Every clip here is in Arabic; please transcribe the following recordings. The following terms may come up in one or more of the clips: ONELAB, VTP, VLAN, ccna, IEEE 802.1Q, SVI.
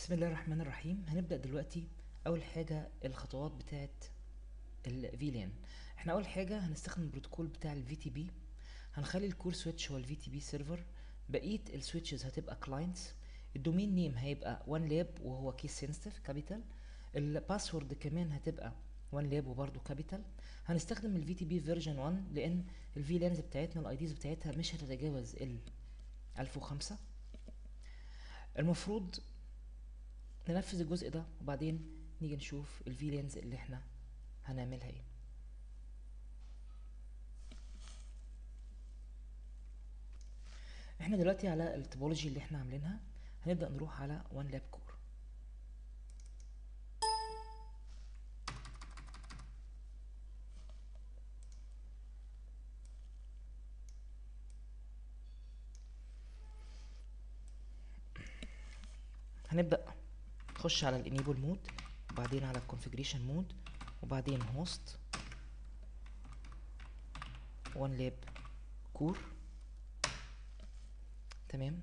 بسم الله الرحمن الرحيم. هنبدأ دلوقتي أول حاجة الخطوات بتاعت ال VLAN. احنا أول حاجة هنستخدم البروتوكول بتاع ال VTP، هنخلي الكور سويتش هو ال VTP سيرفر، بقية السويتشز هتبقى كلاينتس، الدومين نيم هيبقى ONELAB وهو كيس سنسيتيف كابيتال، الباسورد كمان هتبقى ONELAB وبرضه كابيتال. هنستخدم ال VTP فيرجن 1 لأن ال VLANs بتاعتنا ال IDs بتاعتها مش هتتجاوز ال 1005. المفروض ننفذ الجزء ده وبعدين نيجي نشوف الفيلانز اللي احنا هنعملها ايه. احنا دلوقتي على التوبولوجي اللي احنا عاملينها هنبدأ نروح على ONELAB كور. هنبدأ نخش على الانيبل مود وبعدين على الكونفيجريشن مود وبعدين هوست ONELAB كور. تمام،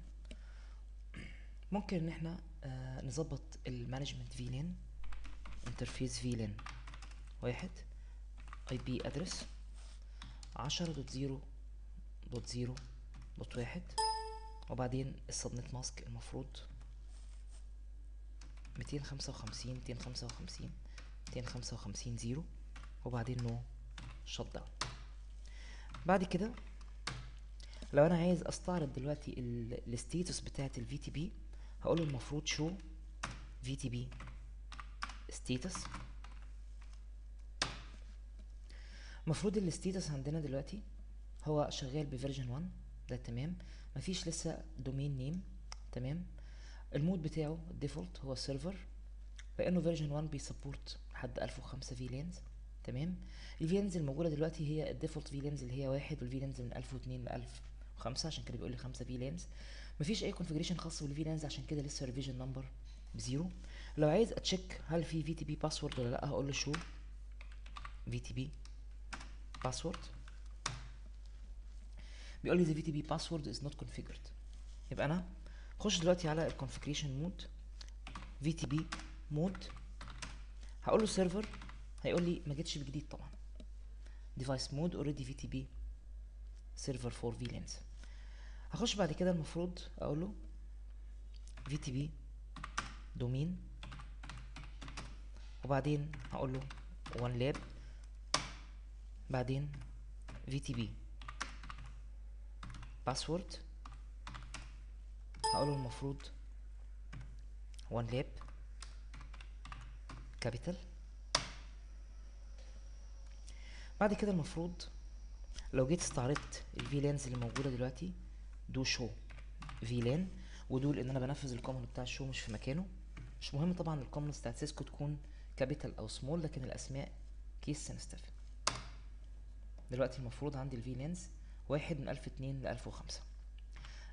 ممكن ان احنا نظبط المانجمنت VLAN انترفيس VLAN 1 IP address 10.0.0.1 وبعدين السبنت ماسك المفروض 255 0 وبعدين نو شت داون. بعد كده لو انا عايز استعرض دلوقتي الستيتس بتاعت الفي تي بي هقول له المفروض شو في تي بي ستيتس. المفروض الستيتس عندنا دلوقتي هو شغال بفيرجن 1 ده تمام، مفيش لسه دومين نيم. تمام، المود بتاعه الديفولت هو سيرفر لانه فيرجن 1 بيسبورت لحد 1005 VLANs. تمام، الفيلانز الموجوده دلوقتي هي الديفولت VLANs اللي هي 1 والفيلانز من 1002 ل 1005، عشان كده بيقول لي 5 VLANs. مفيش اي كونفيجريشن خاص بالفيلانز عشان كده لسه ريفيجن نمبر بزيرو. لو عايز اتشيك هل في VTP باسورد ولا لا هقول له شو VTP باسورد، بيقول لي the VTP password is not configured. يبقى انا خش دلوقتي على الكونفيجريشن مود VTP مود هقول له سيرفر، هيقول لي ما جتش بجديد طبعا. ديفايس مود اوريدي VTP سيرفر فور VLANs. هخش بعد كده المفروض اقول له VTP دومين وبعدين هقول له ONELAB بعدين VTP باسورد هقوله المفروض ONELAB كابيتال. بعد كده المفروض لو جيت استعرضت الفيلانز اللي موجوده دلوقتي دو شو فيلان، ودول ان انا بنفذ الكومن بتاع الشو مش في مكانه، مش مهم طبعا الكومنز بتاعت سيسكو تكون كابيتال او سمول، لكن الاسماء كيس سنستفيد. دلوقتي المفروض عندي الفيلانز 1 من 1002 ل 1005.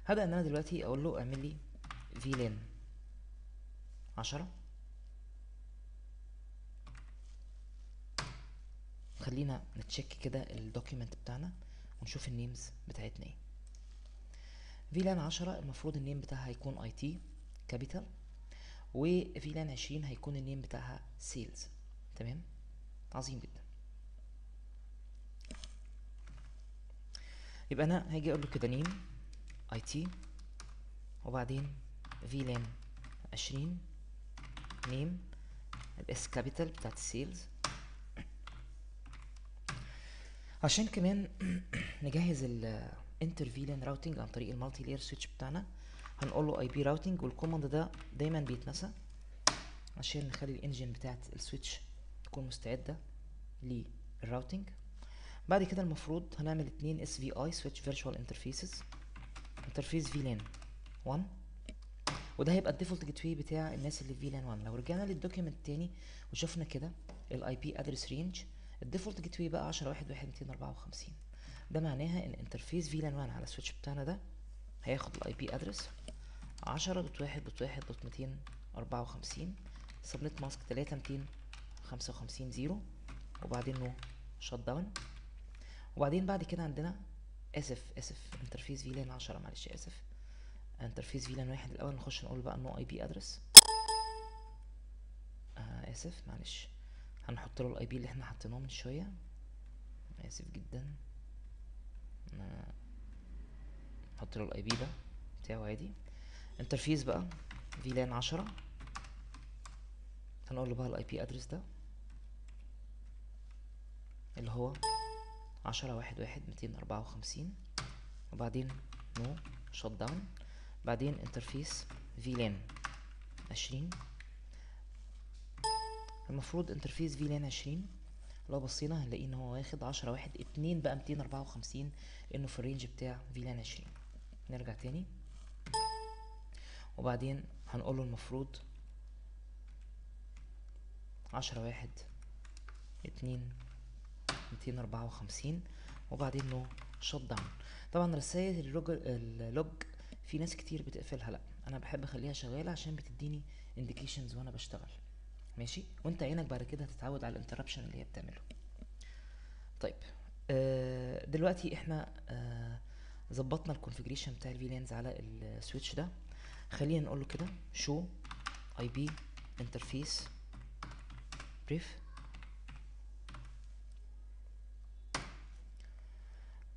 هبدأ ان انا دلوقتي اقول له اعمل لي VLAN 10، خلينا نتشيك كده الدوكيمنت بتاعنا ونشوف النيمز بتاعتنا ايه. VLAN 10 المفروض النيم بتاعها هيكون IT كابيتال، و VLAN 20 هيكون النيم بتاعها سيلز. تمام، عظيم جدا. يبقى انا هاجي اقول له كده نيم IT وبعدين VLAN 20 نيم الاس كابيتال بتاعت السيلز، عشان كمان نجهز الانتر VLAN راوتنج عن طريق المالتي لاير سويتش بتاعنا. هنقول له IP راوتنج، والكوماند ده دايما بيتنسى عشان نخلي الانجن بتاعت السويتش تكون مستعده للراوتنج. بعد كده المفروض هنعمل 2 SVI سويتش فيرتشوال انترفيسز انترفيس VLAN 1، وده هيبقى الديفولت جيت واي بتاع الناس اللي في VLAN 1. لو رجعنا للدوكيمنت تاني وشفنا كده الاي بي ادرس رينج الديفولت جيت واي بقى 10.1.1.254، ده معناها ان انترفيس VLAN 1 على السويتش بتاعنا ده هياخد الاي بي ادرس 10.1.1.254، سبنت ماسك 3.255.0 وبعدين نو شت داون. وبعدين بعد كده عندنا اسف انترفيس VLAN 10، معلش اسف انترفيس VLAN 1 الاول، نخش نقول بقى نو اي بي ادرس اسف معلش، هنحط له الاي بي اللي احنا حطيناه من شويه، اسف جدا، نحط له الاي بي ده بتاعه عادي. انترفيس بقى VLAN 10، هنقول له بقى الاي بي ادرس ده اللي هو 10.1.1.254، وبعدين نو شوت داون، بعدين انترفيس VLAN 20. المفروض انترفيس VLAN 20 لو بصينا هنلاقي ان هو واخد 10.1.2 بقى 254 لانه في الرينج بتاع VLAN 20. نرجع تاني وبعدين هنقوله المفروض 10.1.2.254 وبعدين نو شوت داون. طبعا رسائل اللوج في ناس كتير بتقفلها، لا انا بحب اخليها شغاله عشان بتديني انديكيشنز وانا بشتغل، ماشي؟ وانت عينك بعد كده هتتعود على الانتربشن اللي هي بتعمله. طيب دلوقتي احنا ظبطنا الكونفيجريشن بتاع الفيلانز على السويتش ده. خلينا نقول له كده شو اي بي انترفيس بريف.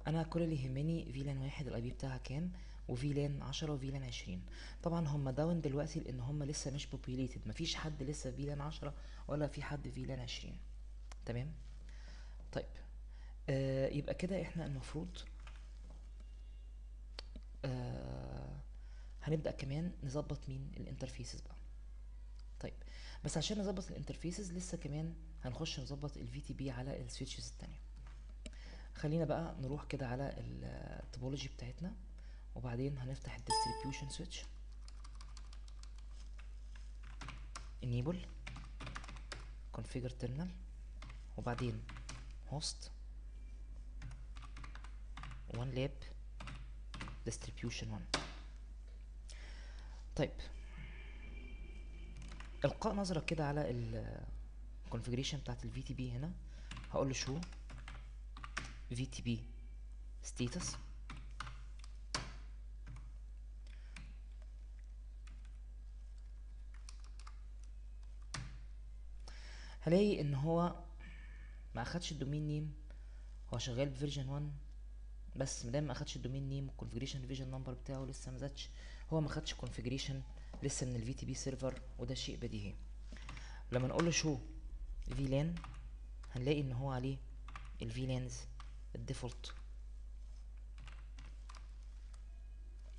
انا كل اللي يهمني VLAN 1 الاي بي بتاعها كام، وVLAN 10 وVLAN 20. طبعا هم داون دلوقتي لان هم لسه مش بوبيليتد، مفيش حد لسه VLAN 10 ولا في حد VLAN 20، تمام؟ طيب يبقى كده احنا المفروض هنبدأ كمان نظبط مين الانترفيسز بقى. طيب بس عشان نظبط الانترفيسز لسه كمان هنخش نظبط الفي تي بي على السويتشز التانية. خلينا بقى نروح كده على التوبولوجي بتاعتنا، وبعدين هنفتح الديستريبيوشن سويتش، انيبل كونفيجر تيرمينال، وبعدين هوست ون لاب ديستريبيوشن 1. طيب القاء نظرك كده على الكونفيجريشن بتاعت الفي تي بي هنا، هقول له شو VTP status هلاقي ان هو ما اخدش الدومين نيم، هو شغال بفيرجن 1 بس مدام ما اخدش الدومين نيم والكونفيجريشن فيرجن نمبر بتاعه لسه ما زادش، هو ما اخدش كونفيجريشن لسه من الفي تي بي سيرفر، وده شيء بديهي. لما نقول له شو VLAN هنلاقي ان هو عليه الفيلانز الديفولت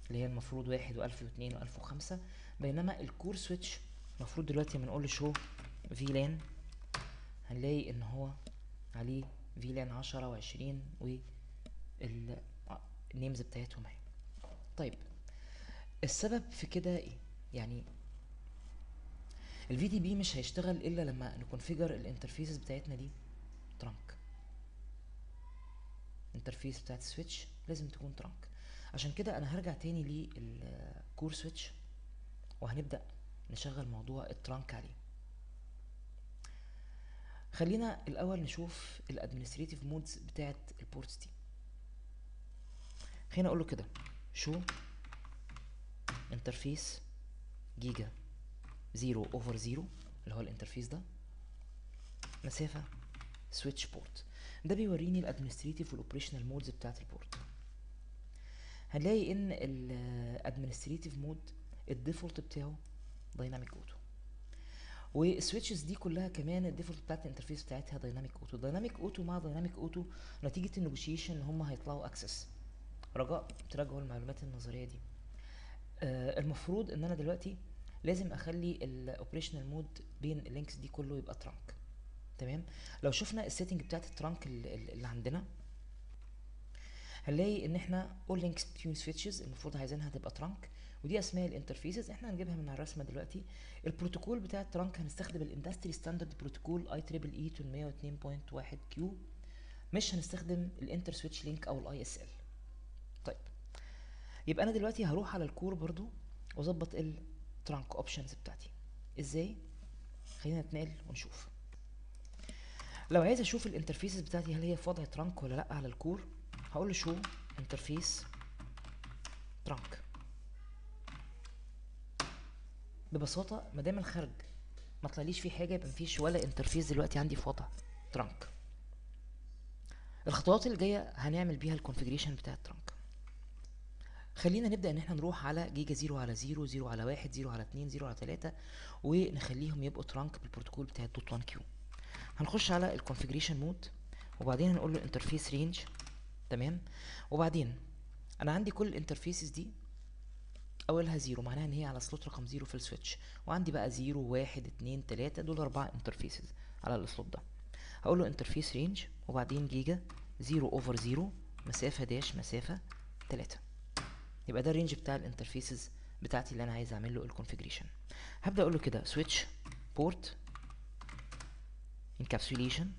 اللي هي المفروض 1000 و2000 و1005، بينما الكور سويتش المفروض دلوقتي لما نقول شو VLAN هنلاقي ان هو عليه VLAN 10 و20 والنيمز بتاعتهم اهي. طيب السبب في كده ايه؟ يعني الفي تي بي مش هيشتغل الا لما نكونفيجر الانترفيسز بتاعتنا دي ترانك. الانترفيس بتاعت السويتش لازم تكون ترانك، عشان كده انا هرجع تاني للكور سويتش وهنبدأ نشغل موضوع الترانك عليه. خلينا الاول نشوف الادمنستريتيف مودز بتاعت البورتس دي. خلينا اقوله كده شو انترفيس جيجا 0/0 اللي هو الانترفيس ده، مسافة سويتش بورت. ده بيوريني الادمنستريتيف والاوبريشنال مودز بتاعت البورت. هنلاقي ان الادمنستريتيف مود الديفولت بتاعه دايناميك اوتو، والسويتشز دي كلها كمان الديفولت بتاعت الانترفيس بتاعتها دايناميك اوتو. دايناميك اوتو مع دايناميك اوتو نتيجه النيجوشيشن ان هم هيطلعوا اكسس. رجاء تراجعوا المعلومات النظريه دي. المفروض ان انا دلوقتي لازم اخلي الاوبريشنال مود بين اللينكس دي كله يبقى ترانك، تمام؟ لو شفنا السيتنج بتاعت الترانك اللي عندنا هنلاقي ان احنا all links between switches المفروض عايزينها تبقى ترانك، ودي اسماء الانترفيسز احنا هنجيبها من على الرسمه دلوقتي. البروتوكول بتاع الترانك هنستخدم الاندستري ستاندرد بروتوكول IEEE 802.1Q، مش هنستخدم الانتر سويتش لينك او الاي اس ال. طيب يبقى انا دلوقتي هروح على الكور برضو واظبط الترانك اوبشنز بتاعتي ازاي. خلينا نتنقل ونشوف. لو عايز اشوف الانترفيسز بتاعتي هل هي في وضع ترانك ولا لا على الكور، هقول له شو انترفيس ترانك. ببساطه ما دام الخارج ما طلعليش فيه حاجه، يبقى مفيش ولا انترفيس دلوقتي عندي في وضع ترانك. الخطوات اللي جايه هنعمل بيها الكونفيجريشن بتاع الترانك. خلينا نبدا ان احنا نروح على جيجا 0 على 0 0 على 1 0 على 2 0 على 3 ونخليهم يبقوا ترانك بالبروتوكول بتاع الدوت 1 كيو. هنخش على الكونفيجريشن مود وبعدين هنقول له انترفيس رينج، تمام. وبعدين انا عندي كل الانترفيسز دي اولها 0 معناها ان هي على سلوت رقم 0 في السويتش، وعندي بقى 0 1 2 3 دول 4 انترفيسز على السلوت ده. هقول له انترفيس رينج وبعدين جيجا 0 اوفر 0 مسافه داش مسافه 3، يبقى ده الرينج بتاع الانترفيسز بتاعتي اللي انا عايز اعمل له الكونفيجريشن. هبدا اقول له كده سويتش بورت انكابسوليشن،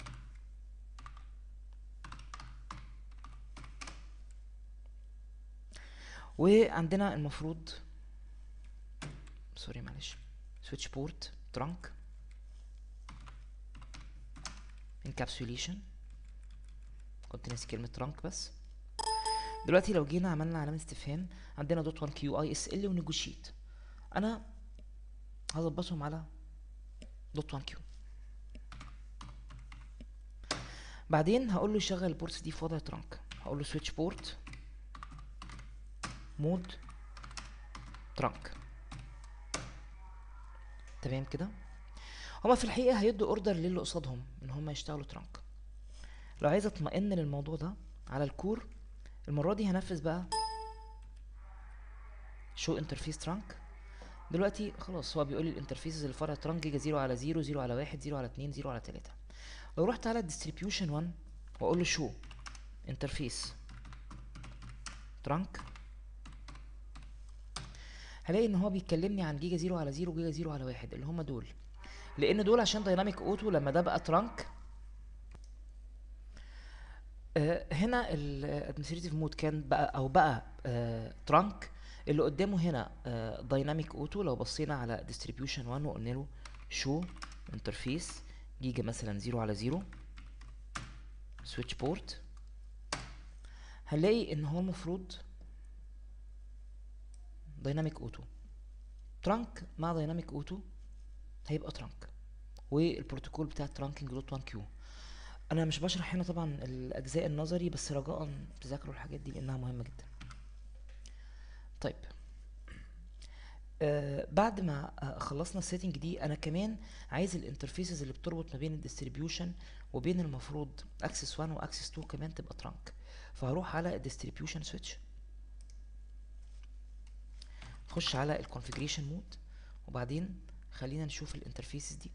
وعندنا المفروض سوري معلش سويتش بورت ترانك انكابسوليشن، كنت ناسي كلمه ترانك بس. دلوقتي لو جينا عملنا علامه استفهام عندنا دوت 1 كيو اي اس ال ونيجوشيت، انا هظبطهم على دوت 1 كيو. بعدين هقول له يشغل البورتس دي في وضع ترانك، هقول له سويتش بورت مود ترانك، تمام كده. هما في الحقيقه هيدوا اوردر للي قصادهم ان هما يشتغلوا ترانك. لو عايز اطمئن للموضوع ده على الكور المره دي هنفذ بقى شو انترفيس ترانك. دلوقتي خلاص هو بيقول لي الانترفيسز اللي فرع ترانك جيجا 0 على 0 0 على 1 0 على 2 0 على 3. لو رحت على الديستريبيوشن 1 واقول له شو انترفيس ترانك هلاقي ان هو بيكلمني عن جيجا 0 على 0 وجيجا 0 على 1 اللي هم دول، لان دول عشان دايناميك اوتو لما ده بقى ترانك. هنا الادمنستريتيف مود كان بقى او بقى ترانك، اللي قدامه هنا دايناميك اوتو. لو بصينا على ديستريبيوشن 1 وقلنا له شو انترفيس جيجا مثلا 0 على 0 سويتش بورت هنلاقي ان هو المفروض دايناميك اوتو ترانك مع دايناميك اوتو هيبقى ترانك، والبروتوكول بتاع الترانكينج دوت 1 كيو. انا مش بشرح هنا طبعا الاجزاء النظري، بس رجاء تذاكروا الحاجات دي لانها مهمه جدا. طيب بعد ما خلصنا السيتنج دي انا كمان عايز الانترفيسز اللي بتربط ما بين الديستريبيوشن وبين المفروض اكسس 1 واكسس 2 كمان تبقى ترانك. فهروح على الديستريبيوشن سويتش، نخش على الكونفيجريشن مود، وبعدين خلينا نشوف الانترفيسز دي.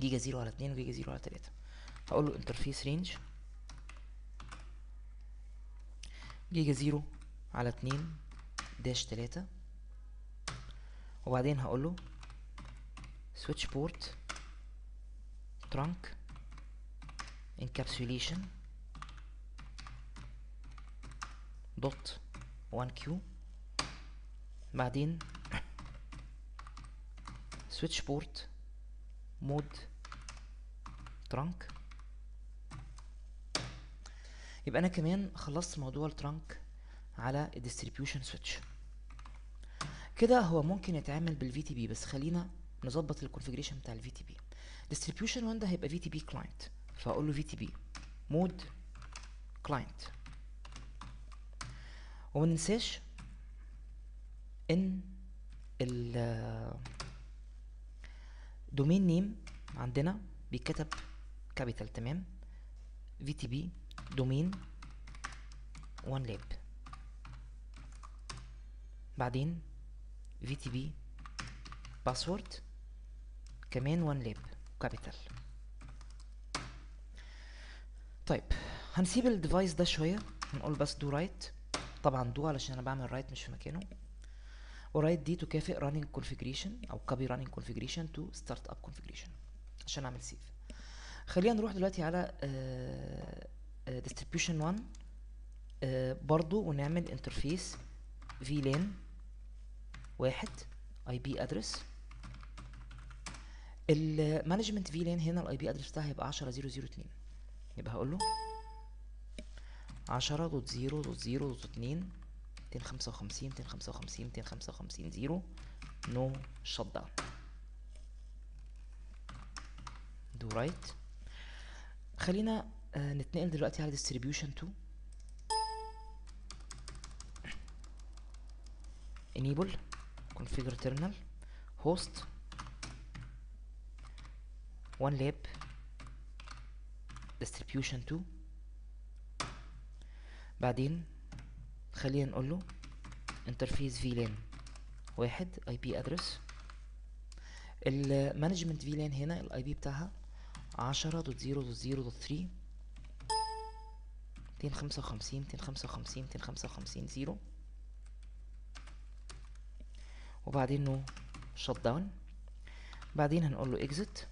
جيجا 0 على 2 وجيجا 0 على 3. هقول له انترفيس رينج جيجا 0 على 2 داش 3، وبعدين هقول له سويتش بورت ترانك انكابسوليشن دوت 1 كيو، بعدين سويتش بورت مود ترانك. يبقى انا كمان خلصت موضوع الترانك على الديستريبيوشن سويتش. كده هو ممكن يتعامل بالفي تي بي، بس خلينا نظبط الكونفيجريشن بتاع الفي تي بي. ديستريبيوشن 1 ده هيبقى في تي بي كلاينت، فاقول له في تي بي مود كلاينت، وما ننساش ان الدومين نيم عندنا بيتكتب كابيتال، تمام. في تي بي دومين ONELAB، بعدين في تي بي باسورد كمان ONELAB كابيتال. طيب هنسيب الديفايس ده شويه، هنقول بس دو رايت، طبعا دو علشان انا بعمل رايت مش في مكانه، ورايت دي تكافئ راننج كونفيجريشن او كابي راننج كونفيجريشن تو ستارت اب كونفيجريشن عشان اعمل سيف. خلينا نروح دلوقتي على ديستريبيوشن 1 برضو ونعمل انترفيس VLAN 1 IP ادرس. المانجمنت VLAN هنا الاي بي ادرس بتاعها هيبقى 10.0.0.2، يبقى هقول له 10.0.0.2 255 0 نو شت داون دو رايت. خلينا نتنقل دلوقتي على distribution to enable configure terminal host OneLab distribution to. بعدين خلينا نقول له interface VLAN 1 IP address management VLAN هنا ال IP بتاعها 10.0.0.3 255.255.255.0 وبعدين نو شت داون. بعدين هنقول له exit.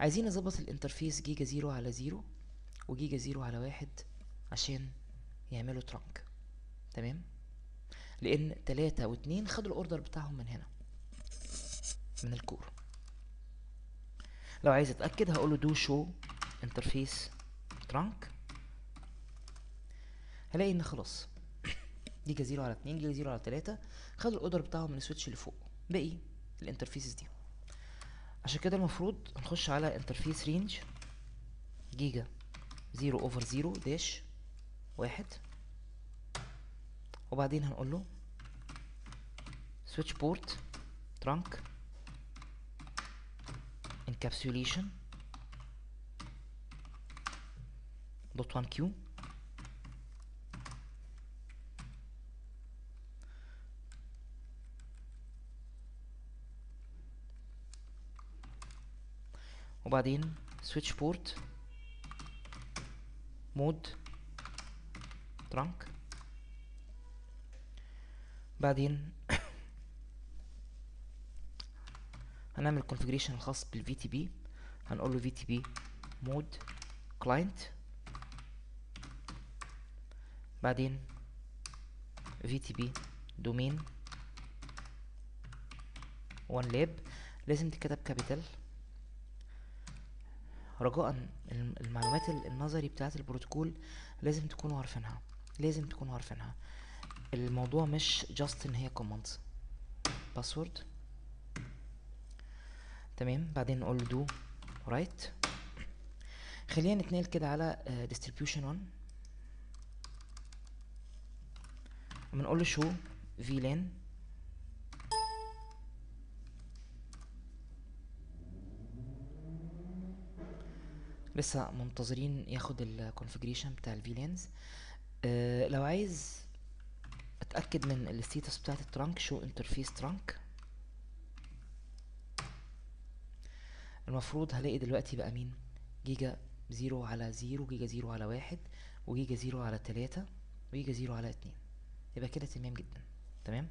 عايزين نظبط الانترفيس جيجا 0 على 0 وجيجا 0 على 1 عشان يعملوا ترانك، تمام؟ لأن 3 و2 خدوا الاوردر بتاعهم من هنا من الكور. لو عايز اتأكد هقول له دو شو انترفيس ترانك، هلاقي ان خلاص جيجا 0 على 2 جيجا 0 على 3 خدوا الاوردر بتاعهم من السويتش اللي فوق باقي الانترفيسز دي. عشان كده المفروض نخش على انترفيس رينج جيجا 0 اوفر 0 داش 1 وبعدين هنقول له سويتش بورت ترانك انكابسوليشن دوت 1 كيو وبعدين سويتش بورت مود ترانك. بعدين هنعمل كونفيجريشن الخاص بالفي تي بي، هنقول له في تي بي مود كلاينت بعدين في تي بي دومين OneLab لازم تتكتب كابيتال رجاء المعلومات النظري بتاعت البروتوكول لازم تكونوا عارفينها، لازم تكونوا عارفينها. الموضوع مش جاست ان هي كوماندز باسورد، تمام. بعدين نقول له دو رايت. خلينا نتنقل كده على ديستريبيوشن 1 وبنقول له شو VLAN لسه منتظرين ياخد الكونفيجريشن بتاع الفيلانز. لو عايز اتاكد من الستاتس بتاعت الترانك شو انترفيس ترانك المفروض هلاقي دلوقتي بقى مين جيجا 0 على 0 جيجا 0 على 1 وجيجا 0 على 3 وجيجا 0 على 2 يبقى كده تمام جدا، تمام.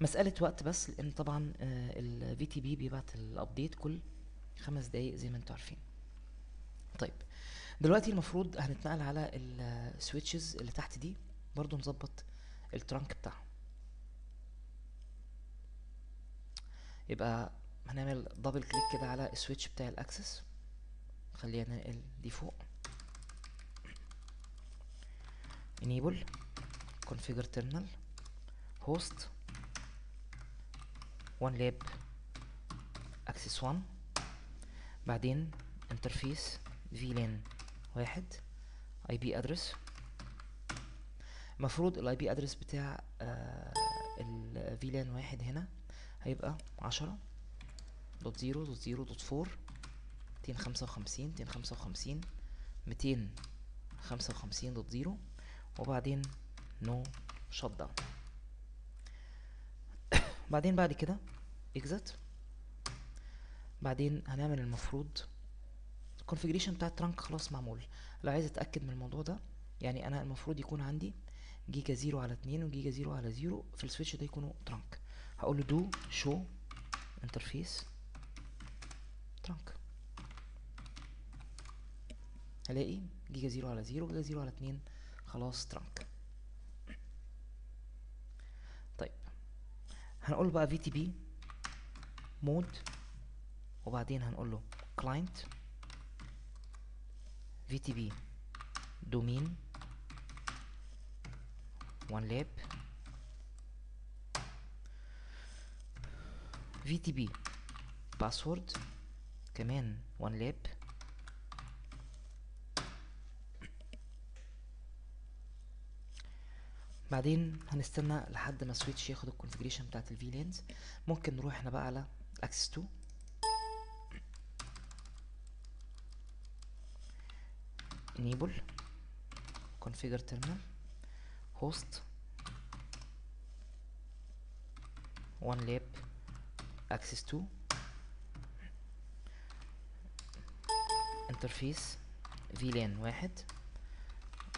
مساله وقت بس لان طبعا الفي تي بي بيبعت الابديت كل 5 دقايق زي ما انتوا عارفين. طيب دلوقتي المفروض هنتنقل على السويتشز اللي تحت دي برضو نظبط الترانك بتاعهم. يبقى هنعمل دبل كليك كده على السويتش بتاع الاكسس، خلينا ننقل دي فوق enable configure terminal host OneLab access 1 بعدين interface VLAN 1 IP address. المفروض ال IP address بتاع ال VLAN 1 هنا هيبقى 10.0.0.4 255.255.255.0 وبعدين نو شت داون. بعدين بعد كده exit. بعدين هنعمل المفروض الكونفيجريشن بتاع الترانك خلاص معمول. لو عايز اتاكد من الموضوع ده يعني انا المفروض يكون عندي جيجا 0 على 2 وجيجا 0 على 0 في السويتش ده يكونوا ترانك. هقول له دو شو انترفيس ترانك هلاقي جيجا 0 على 0 وجيجا 0 على 2 خلاص ترانك. طيب هنقول بقى في تي بي مود وبعدين هنقول له كلاينت VTP domain OneLab VTP باسورد كمان OneLab بعدين هنستنى لحد ما السويتش ياخد الكونفيجريشن بتاعت الفي لانز. ممكن نروح احنا بقى على اكسس 2 enable configure terminal host OneLab access to interface VLAN 1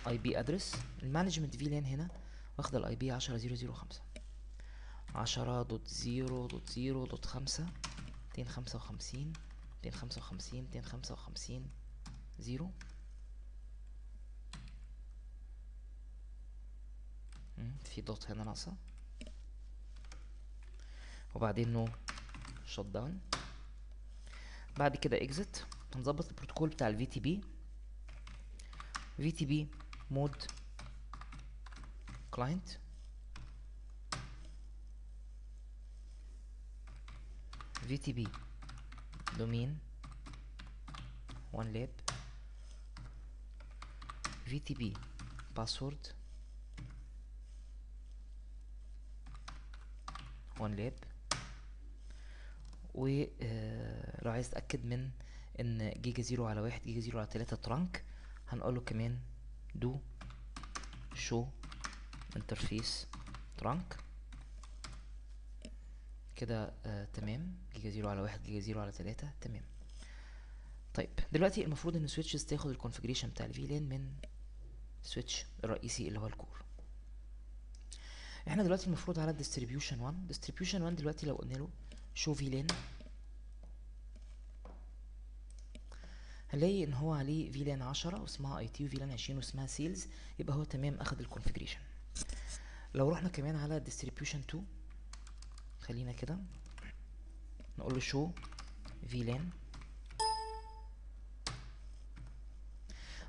IP address المانجمنت VLAN هنا واخده الاي بي 10.0.0.5 10.0.0.5 255 255 255 0 في دوت هنا ناقصة وبعدين نو شوت داون. بعد كده اكزت. هنظبط البروتوكول بتاع الفي تي بي مود كلاينت VTP دومين OneLab VTP باسورد OneLab. ولو عايز تأكد من ان جيجا 0/1 جيجا 0/3 ترانك هنقوله كمان دو شو انترفيس ترانك كده. تمام. جيجا 0/1 جيجا 0/3 تمام. طيب دلوقتي المفروض ان السويتشز تاخد الكونفيجريشن بتاع الفي لان من السويتش الرئيسي اللي هو الكور. احنا دلوقتي المفروض على الديستريبيوشن 1 دلوقتي لو قلنا له شو في لان هنلاقي ان هو عليه في لان 10 واسمها اي تي وفي لان 20 واسمها سيلز. يبقى هو تمام اخد الكونفيجريشن. لو رحنا كمان على الديستريبيوشن 2 خلينا كده نقول له شو في لان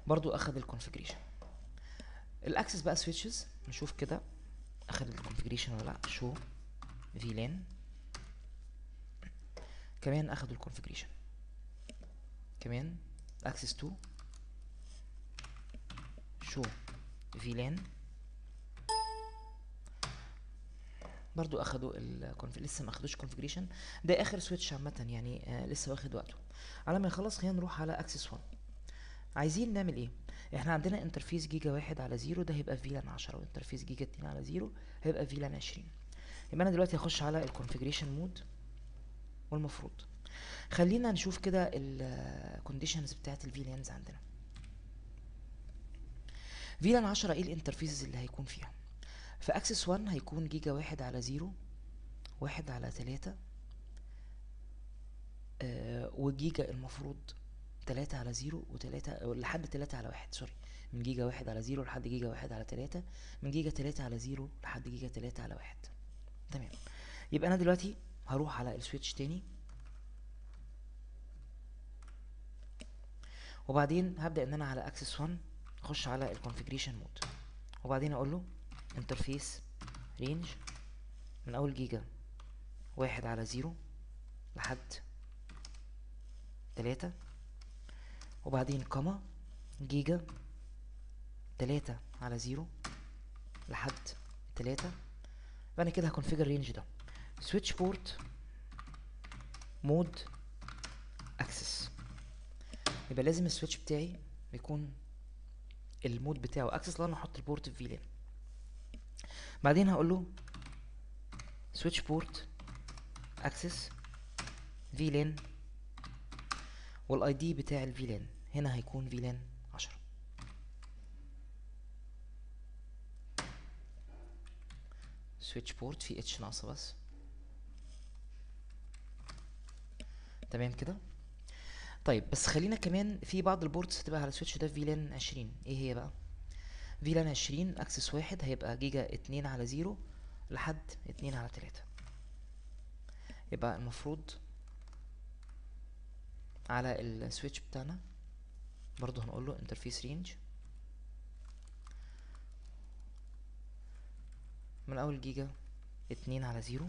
برضو اخد الكونفيجريشن. الاكسس بقى سويتشز نشوف كده اخد الكونفيجريشن ولا لا. شو في لان كمان اخدوا الكونفيجريشن كمان access to show VLAN برضو اخدوا لسه ما اخدوش configuration. ده اخر سويتش عامه يعني لسه واخد وقته. على ما يخلص خلينا نروح على access 1. عايزين نعمل ايه؟ احنا عندنا انترفيس جيجا 1/0 ده هيبقى VLAN 10 وانترفيس جيجا 2/0 هيبقى VLAN 20. يبقى انا دلوقتي هخش على configuration mode والمفروض خلينا نشوف كده الكونديشنز بتاعت الفيلانز عندنا. فيلان 10 ايه الانترفيسز اللي هيكون فيها؟ في اكسس 1 هيكون جيجا 1/0 1/3 وجيجا المفروض 3/0 و3 لحد 3/1 سوري من جيجا 1/0 لحد جيجا 1/3 من جيجا 3/0 لحد جيجا 3/1 تمام. يبقى انا دلوقتي هروح على السويتش تاني وبعدين هبدأ ان انا على اكسس 1 اخش على الكونفيجريشن مود وبعدين اقول له انترفيس رينج من اول جيجا 1/0 لحد 3 وبعدين كما جيجا 3/0 لحد 3. فانا كده هكونفيجر الرينج ده. سويتش بورت مود اكسس يبقى لازم السويتش بتاعي بيكون المود بتاعه اكسس لان احط البورت في VLAN. بعدين هقول له سويتش بورت اكسس VLAN والاي دي بتاع الفيلان هنا هيكون VLAN 10. سويتش بورت في اتش ناقصه بس تمام كده. طيب بس خلينا كمان في بعض البورتس هتبقى على السويتش ده VLAN 20. ايه هي بقى؟ VLAN 20 اكسس 1 هيبقى جيجا 2/0 لحد 2/3. يبقى المفروض على السويتش بتاعنا برضو هنقول له انترفيس رينج من اول جيجا 2 على 0،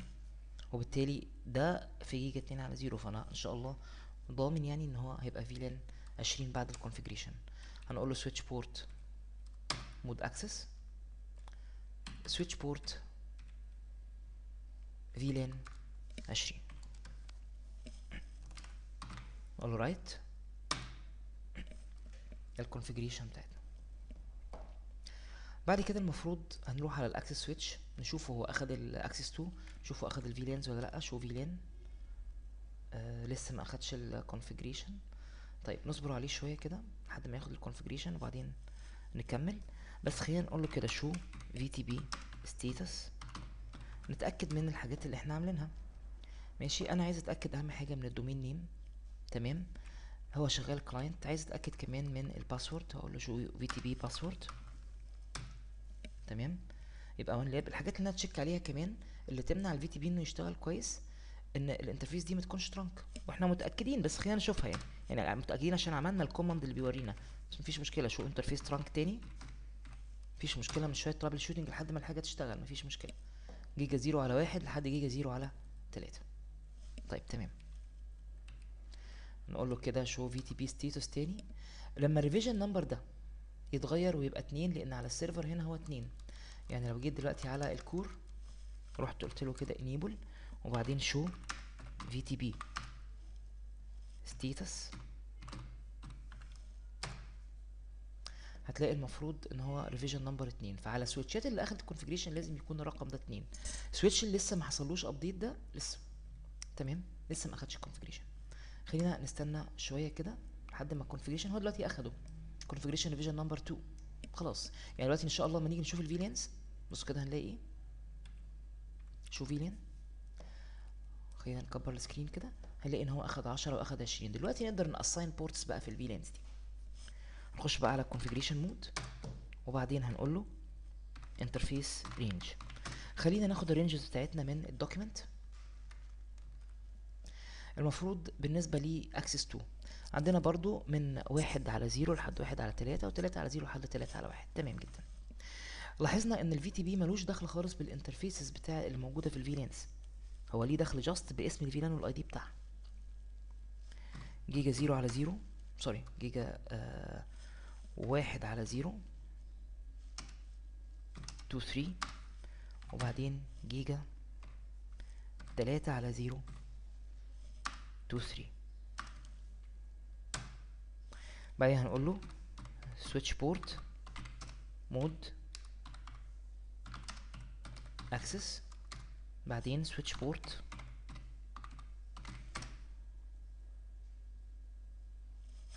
وبالتالي ده في جيجا 2 على 0. فانا ان شاء الله ضامن يعني ان هو هيبقى VLAN 20 بعد الكونفيجريشن. هنقول له switch port mode access switch port VLAN 20. نقول له write الكونفيجريشن بتاعتنا. بعد كده المفروض هنروح على الاكسس سويتش نشوفه هو اخد الاكسس تو، نشوفه اخد الفيلانز ولا لا. شو فيلان لسه ما اخدش الكونفيجريشن. طيب نصبر عليه شويه كده لحد ما ياخد الكونفيجريشن وبعدين نكمل. بس خلينا نقول له كده شو في تي بي ستاتس، نتاكد من الحاجات اللي احنا عاملينها. ماشي، انا عايز اتاكد اهم حاجه من الدومين نيم. تمام، هو شغال كلاينت. عايز اتاكد كمان من الباسورد، هقول له شو في تي بي باسورد. تمام، يبقى OneLab الحاجات اللي انا هتشيك عليها كمان اللي تمنع الفي تي بي انه يشتغل كويس ان الانترفيس دي متكونش ترانك، واحنا متاكدين بس خلينا نشوفها يعني متاكدين عشان عملنا الكوماند اللي بيورينا. مفيش مشكله، شو انترفيس ترانك تاني، مفيش مشكله، من شويه ترابل شوتنج لحد ما الحاجه تشتغل، مفيش مشكله. جيجا 0 على 1 لحد جيجا 0 على 3. طيب تمام، نقول له كده شو في تي بي ستاتس تاني. لما الريفيجن نمبر ده يتغير ويبقى 2، لان على السيرفر هنا هو 2. يعني لو جيت دلوقتي على الكور رحت قلت له كده انيبل وبعدين شو في تي بي ستاتس، هتلاقي المفروض ان هو ريفيجن نمبر 2. فعلى السويتشات اللي اخدت الكونفيجريشن لازم يكون الرقم ده 2. السويتش اللي لسه ما حصلوش ابديت ده لسه، تمام، لسه ما اخدش الكونفيجريشن. خلينا نستنى شويه كده لحد ما الكونفيجريشن، هو دلوقتي اخده كونفيجريشن ريفيجن نمبر 2 خلاص. يعني دلوقتي ان شاء الله لما نيجي نشوف الفيلانز بص كده هنلاقي ايه، شوف فيلان. خلينا نكبر السكرين كده، هنلاقي ان هو اخد 10 واخد 20. دلوقتي نقدر ناساين بورتس بقى في الفيلانز دي. نخش بقى على الكونفيجريشن مود وبعدين هنقول له انترفيس رينج. خلينا ناخد الرينجز بتاعتنا من الدوكيمنت. المفروض بالنسبه لي اكسس 2 عندنا برضو من 1 على 0 لحد 1 على 3، وتلاتة على 0 لحد 3 على 1. تمام جدا. لاحظنا ان الفي تي بي ملوش دخل خالص بالانترفيسز بتاع اللي موجوده في الفيلانز، هو ليه دخل جاست باسم الفيلان والاي دي بتاعها. جيجا 0 على 0، سوري، جيجا 1 على 0 2 3، وبعدين جيجا 3 على 0 2 3. بعدين هنقول له switch port mode access، بعدين switch port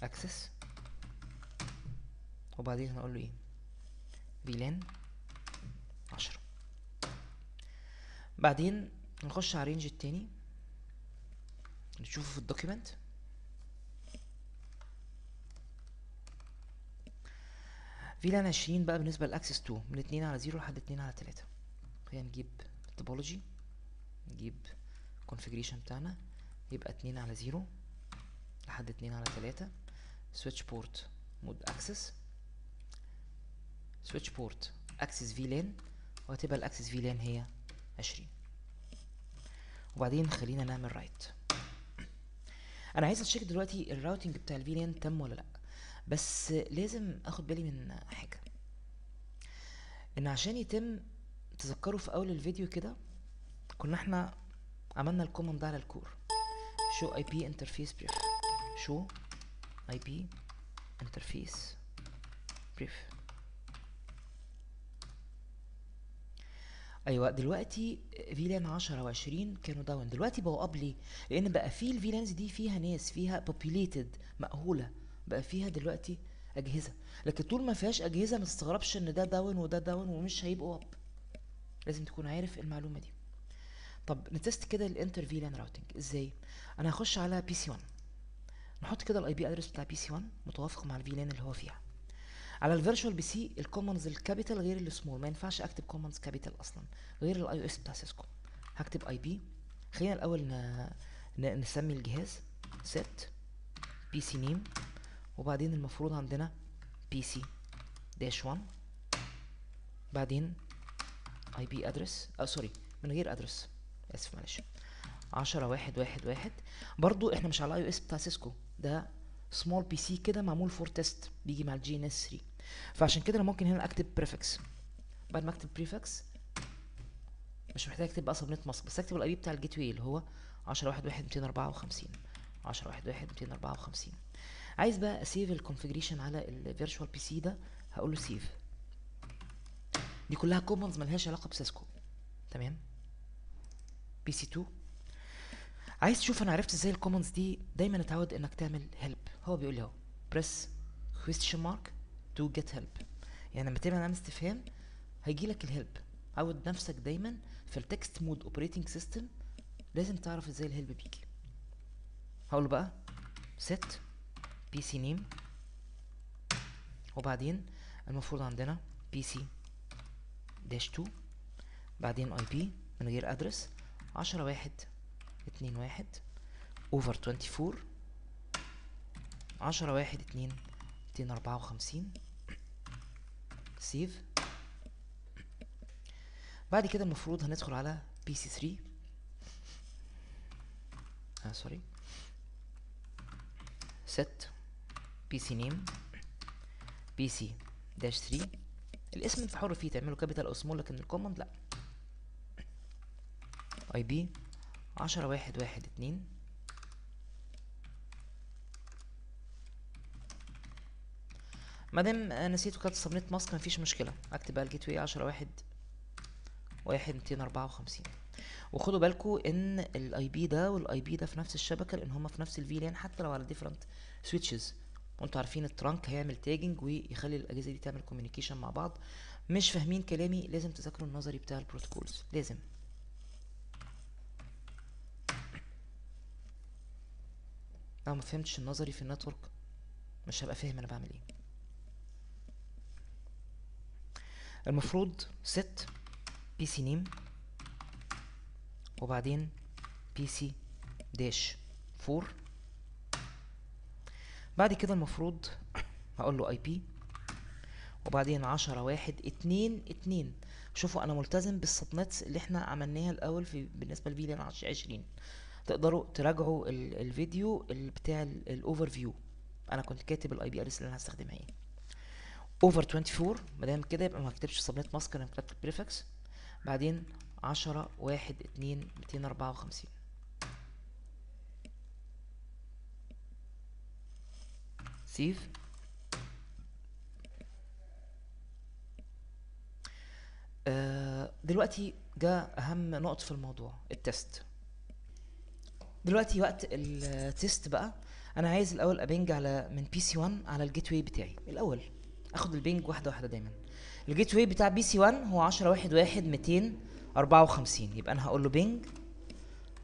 access، وبعدين هنقول له ايه VLAN 10. بعدين نخش على الرينج التاني نشوفه في الدوكيمنت. فيلان 20 بقى بالنسبة للأكسس 2 من 2 على 0 لحد 2 على 3. خلينا نجيب التوبولوجي، نجيب الكونفيجريشن بتاعنا، يبقى 2 على 0 لحد 2 على 3 سويتش بورت مود أكسس سويتش بورت أكسس فيلان، وهتبقى الأكسس فيلان هي 20. وبعدين خلينا نعمل رايت. أنا عايز أتشيك دلوقتي الراوتنج بتاع الفيلان تم ولا لأ، بس لازم اخد بالي من حاجه ان عشان يتم، تذكروا في اول الفيديو كده كنا احنا عملنا الكوماند ده على الكور شو اي بي انترفيس بريف، شو اي بي انترفيس بريف. ايوه، دلوقتي فيلان 10 و20 كانوا داون، دلوقتي بقوا اب. ليه؟ لان بقى في الفيلانز دي فيها ناس، فيها بوبيليتد مأهوله، بقى فيها دلوقتي اجهزه. لكن طول ما فيهاش اجهزه ما تستغربش ان ده داون وده داون ومش هيبقوا اب. لازم تكون عارف المعلومه دي. طب نتست كده الانتر فيلان راوتنج ازاي. انا هخش على بي سي 1، نحط كده الاي بي ادرس بتاع بي سي 1 متوافق مع الفيلان اللي هو فيها. على الفيرتشوال بي سي الكومنز الكابيتال غير السمول، ما ينفعش اكتب كومنز كابيتال اصلا غير الاي او اس بتاع سيسكو. هكتب اي بي. خلينا الاول نسمي الجهاز set بي سي نيم، وبعدين المفروض عندنا بي سي داش 1، بعدين اي بي ادرس سوري من غير ادرس، اسف معلش 10.1.1.1. برضو احنا مش على الاي او اس بتاع سيسكو، ده سمول بي سي كده معمول فور تيست بيجي مع الجي ان اس 3، فعشان كده انا ممكن هنا اكتب بريفكس. بعد ما اكتب بريفكس مش محتاج اكتب بقى سبنت ماسك، بس اكتب الاي بي بتاع الجيت واي اللي هو 10.1.1.254 10.1.1.254. عايز بقى اسيف الكونفيجريشن على الفيرتشوال بي سي ده، هقول له سيف. دي كلها كومنز ملهاش علاقه بسيسكو، تمام؟ بي سي 2. عايز تشوف انا عرفت ازاي الكومنز دي؟ دايما اتعود انك تعمل هيلب، هو بيقول لي اهو بريس question mark to get help، يعني لما تعمل علامه استفهام هيجي لك الهيلب. عود نفسك دايما في التكست مود اوبريتنج سيستم لازم تعرف ازاي الهيلب بيجي. هقول له بقى set بي سي نيم، وبعدين المفروض عندنا بي سي داش 2، بعدين اي بي من غير ادرس 10.1.2.1 اوفر 24 10.1.2.254 سيف. بعد كده المفروض هندخل على بي سي 3 سوري set بي سي نيم بي سي داش 3. الاسم انت حر فيه تعمله كابيتال او سمول، لكن الكوماند لا. اي بي 10.1.1.2 مادام نسيت وكتبت سبنيت ماسك مفيش مشكله، اكتب بقى الجيت واي 10.1.1.254. وخدوا بالكم ان الاي بي ده والاي بي ده في نفس الشبكه لان هما في نفس الفيلان حتى لو على ديفرنت سويتشز. وانتوا عارفين الترانك هيعمل تاجنج ويخلي الاجهزه دي تعمل كوميونيكيشن مع بعض. مش فاهمين كلامي لازم تذاكروا النظري بتاع البروتوكولز لازم. لو ما فهمتش النظري في النتورك مش هبقى فاهم انا بعمل ايه. المفروض set بي سي نيم وبعدين بي سي داش 4. بعد كده المفروض هقول له اي بي وبعدين 10.1.2.2. شوفوا انا ملتزم بالسبنتس اللي احنا عملناها الاول في بالنسبه لفيلان 20. تقدروا تراجعوا الفيديو بتاع الاوفر فيو، انا كنت كاتب الاي بي ادرس اللي انا هستخدمها ايه. اوفر 24 ما دام كده يبقى ما كتبتش سبنت ماسك، انا كتبت بريفكس. بعدين 10.1.2.254 سيف. دلوقتي جاء اهم نقطة في الموضوع، التست. دلوقتي وقت التست بقى، انا عايز الاول ابنج على من بي سي 1 على الجيت واي بتاعي. الاول اخد البنج واحدة واحدة دايما. الجيت واي بتاع بي سي 1 هو 10.1.1.254، يبقى انا هقول له بنج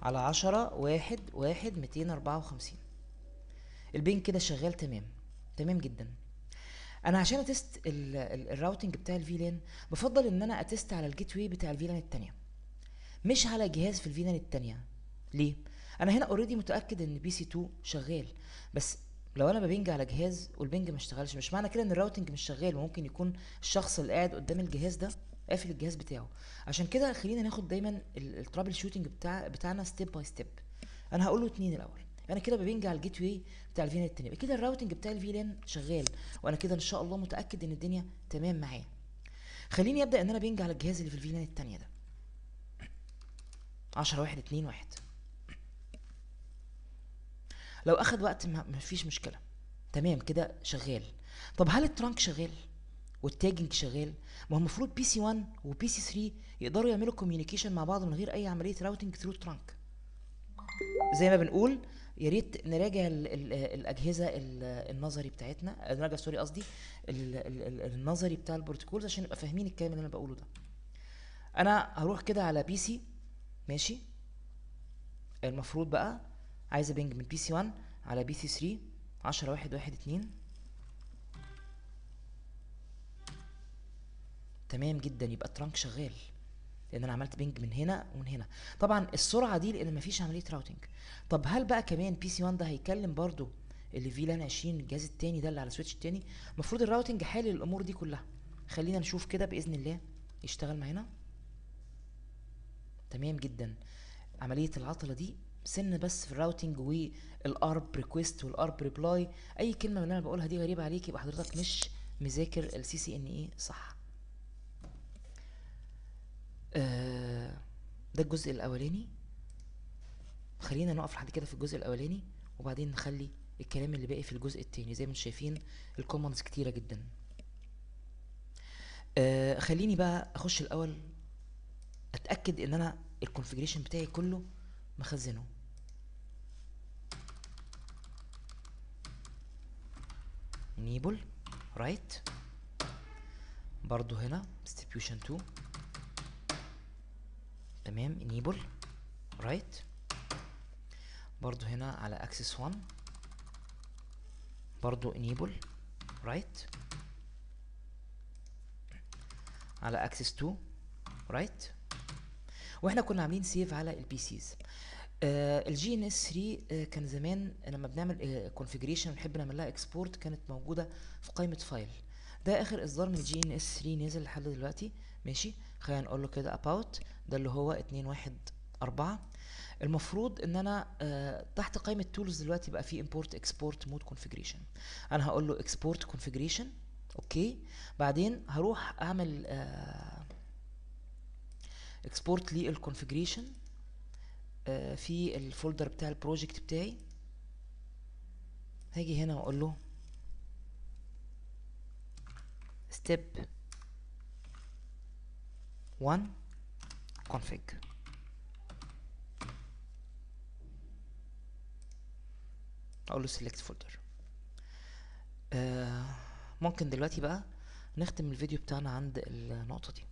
على 10.1.1.254. البنج كده شغال تمام تمام جدا. انا عشان اتست الراوتنج بتاع الفيلان بفضل ان انا اتست على الجيت واي بتاع الفيلان التانية مش على جهاز في الفيلان التانية. ليه؟ انا هنا اوريدي متاكد ان بي سي 2 شغال، بس لو انا ببنج على جهاز والبنج ما اشتغلش مش معنى كده ان الراوتنج مش شغال، وممكن يكون الشخص اللي قاعد قدام الجهاز ده قافل الجهاز بتاعه. عشان كده خلينا ناخد دايما الترابل شوتنج بتاعنا ستيب باي ستيب. انا هقول له 2 الاول، انا كده ببنج على الجيت واي بتاع الفيلان التاني، كده الراوتنج بتاع الفيلان شغال، وانا كده ان شاء الله متاكد ان الدنيا تمام معايا. خليني ابدا ان انا بنج على الجهاز اللي في الفيلان التانية ده 10.1.2.1. لو اخد وقت مفيش مشكله، تمام كده شغال. طب هل الترانك شغال والتاجنج شغال؟ ما هو المفروض بي سي 1 وبي سي 3 يقدروا يعملوا كوميونيكيشن مع بعض من غير اي عمليه راوتنج ثرو ترانك. زي ما بنقول يا ريت نراجع الاجهزه النظري بتاعتنا، نراجع سوري قصدي النظري بتاع البروتوكولز عشان نبقى فاهمين الكلام اللي انا بقوله ده. انا هروح كده على بي سي، ماشي. المفروض بقى عايز ابنج من بي سي 1 على بي سي 3 10.1.1.2 تمام جدا. يبقى الترانك شغال لان انا عملت بنج من هنا ومن هنا. طبعا السرعه دي لان مفيش عمليه راوتنج. طب هل بقى كمان بي سي 1 ده هيكلم برده اللي فيلان 20 الجهاز التاني ده اللي على السويتش التاني؟ المفروض الراوتنج حالي للامور دي كلها. خلينا نشوف كده باذن الله يشتغل معانا. تمام جدا. عمليه العطله دي سن بس في الراوتنج والارب ريكويست والارب ريبلاي. اي كلمه من اللي انا بقولها دي غريبه عليك يبقى حضرتك مش مذاكر السي سي ان اي صح. ده الجزء الاولاني. خلينا نقف لحد كده في الجزء الاولاني وبعدين نخلي الكلام اللي باقي في الجزء التاني. زي ما انتم شايفين الكومنتس كتيره جدا. خليني بقى اخش الاول اتاكد ان انا الكونفيجريشن بتاعي كله مخزنه. نيبل رايت برضو هنا ديستريبيوشن 2 تمام. نيبل رايت برضو هنا على اكسس 1 برضو انيبل رايت على اكسس 2 رايت. واحنا كنا عاملين سيف على البي سيز. الجي ان اس 3 كان زمان لما بنعمل كونفيجريشن ونحب نعمل لها اكسبورت كانت موجوده في قائمه فايل. ده اخر اصدار من الجي ان اس 3 نزل لحد دلوقتي ماشي. خلينا نقول له كده about ده اللي هو 2.1.4. المفروض ان انا تحت قائمه تولز دلوقتي بقى في import export mode configuration. انا هقول له export configuration اوكي. بعدين هروح اعمل export للconfiguration في الفولدر بتاع البروجكت بتاعي. هاجي هنا واقول له step 1 config. اقول له select folder. ممكن دلوقتي بقى نختم الفيديو بتاعنا عند النقطة دي.